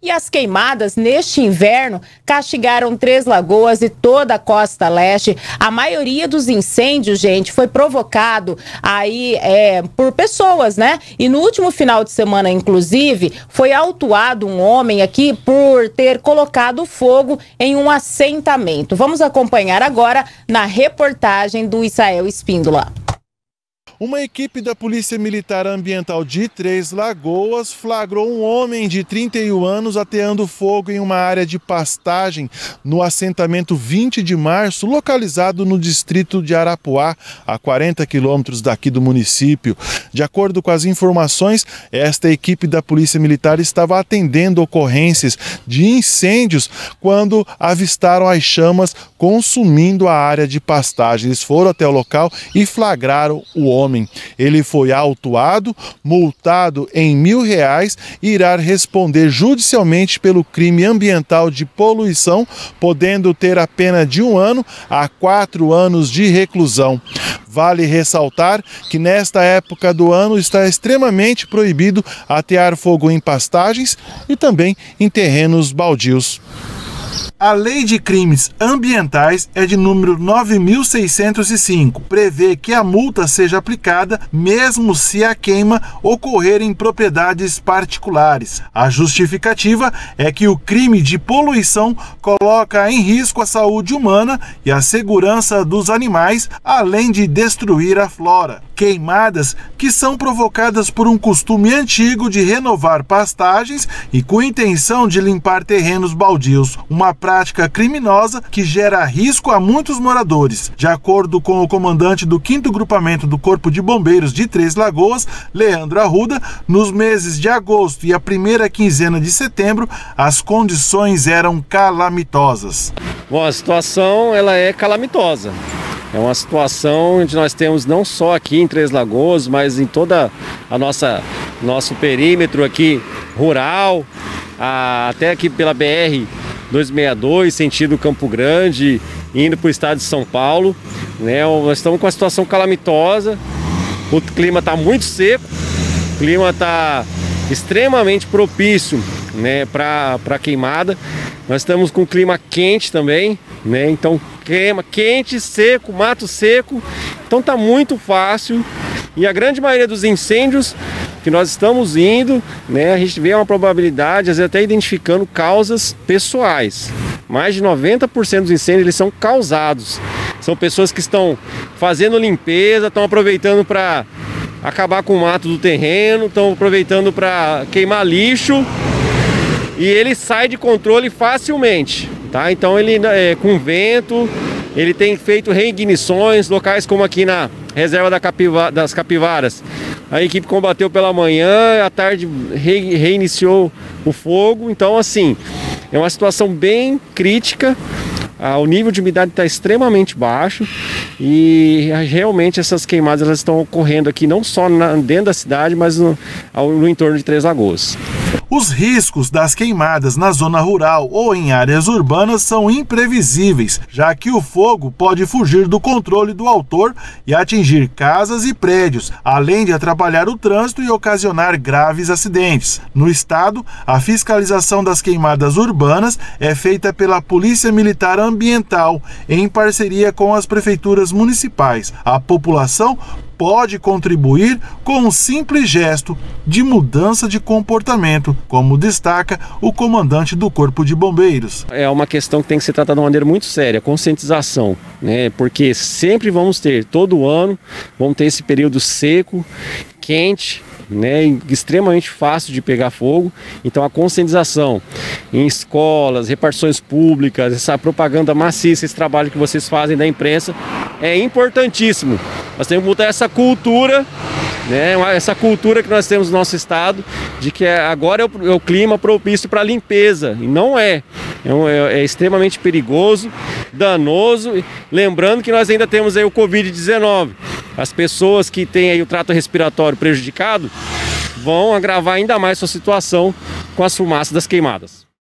E as queimadas neste inverno castigaram Três Lagoas e toda a costa leste. A maioria dos incêndios, gente, foi provocado aí por pessoas, né? E no último final de semana, inclusive, foi autuado um homem aqui por ter colocado fogo em um assentamento. Vamos acompanhar agora na reportagem do Israel Espíndola. Uma equipe da Polícia Militar Ambiental de Três Lagoas flagrou um homem de 31 anos ateando fogo em uma área de pastagem no assentamento 20 de março, localizado no distrito de Arapuá, a 40 quilômetros daqui do município. De acordo com as informações, esta equipe da Polícia Militar estava atendendo ocorrências de incêndios quando avistaram as chamas consumindo a área de pastagem. Eles foram até o local e flagraram o homem. Ele foi autuado, multado em R$ 1.000 e irá responder judicialmente pelo crime ambiental de poluição, podendo ter a pena de 1 ano a 4 anos de reclusão. Vale ressaltar que nesta época do ano está extremamente proibido atear fogo em pastagens e também em terrenos baldios. A Lei de Crimes Ambientais é de número 9.605, prevê que a multa seja aplicada mesmo se a queima ocorrer em propriedades particulares. A justificativa é que o crime de poluição coloca em risco a saúde humana e a segurança dos animais, além de destruir a flora. Queimadas que são provocadas por um costume antigo de renovar pastagens e com intenção de limpar terrenos baldios, uma prática criminosa que gera risco a muitos moradores. De acordo com o comandante do 5º Grupamento do Corpo de Bombeiros de Três Lagoas, Leandro Arruda, nos meses de agosto e a primeira quinzena de setembro, as condições eram calamitosas. Bom, a situação ela é calamitosa. É uma situação onde nós temos não só aqui em Três Lagoas, mas em toda a nosso perímetro aqui rural, até aqui pela BR 262, sentido Campo Grande, indo para o estado de São Paulo, né? Nós estamos com uma situação calamitosa, o clima está muito seco, o clima está extremamente propício, né, para queimada. Nós estamos com clima quente também, né? Então queima quente, seco, mato seco, então tá muito fácil. E a grande maioria dos incêndios que nós estamos indo, né, a gente vê uma probabilidade, às vezes até identificando causas pessoais. Mais de 90% dos incêndios eles são causados. São pessoas que estão fazendo limpeza, estão aproveitando para acabar com o mato do terreno, estão aproveitando para queimar lixo. E ele sai de controle facilmente, tá? Então ele com vento, ele tem feito reignições, locais como aqui na reserva das capivaras. A equipe combateu pela manhã, à tarde reiniciou o fogo. Então assim, é uma situação bem crítica, o nível de umidade está extremamente baixo e realmente essas queimadas elas estão ocorrendo aqui não só dentro da cidade, mas no entorno de Três Lagoas. Os riscos das queimadas na zona rural ou em áreas urbanas são imprevisíveis, já que o fogo pode fugir do controle do autor e atingir casas e prédios, além de atrapalhar o trânsito e ocasionar graves acidentes. No estado, a fiscalização das queimadas urbanas é feita pela Polícia Militar Ambiental, em parceria com as prefeituras municipais. A população pode contribuir com um simples gesto de mudança de comportamento, como destaca o comandante do Corpo de Bombeiros. É uma questão que tem que ser tratada de uma maneira muito séria, conscientização, né? Porque sempre vamos ter, todo ano, vamos ter esse período seco, quente, né, extremamente fácil de pegar fogo. Então a conscientização em escolas, repartições públicas, essa propaganda maciça, esse trabalho que vocês fazem da imprensa é importantíssimo. Nós temos que mudar essa cultura, né, essa cultura que nós temos no nosso estado, de que agora é o clima propício para limpeza, e não é. É extremamente perigoso, danoso, lembrando que nós ainda temos aí o Covid-19. As pessoas que têm aí o trato respiratório prejudicado vão agravar ainda mais sua situação com as fumaças das queimadas.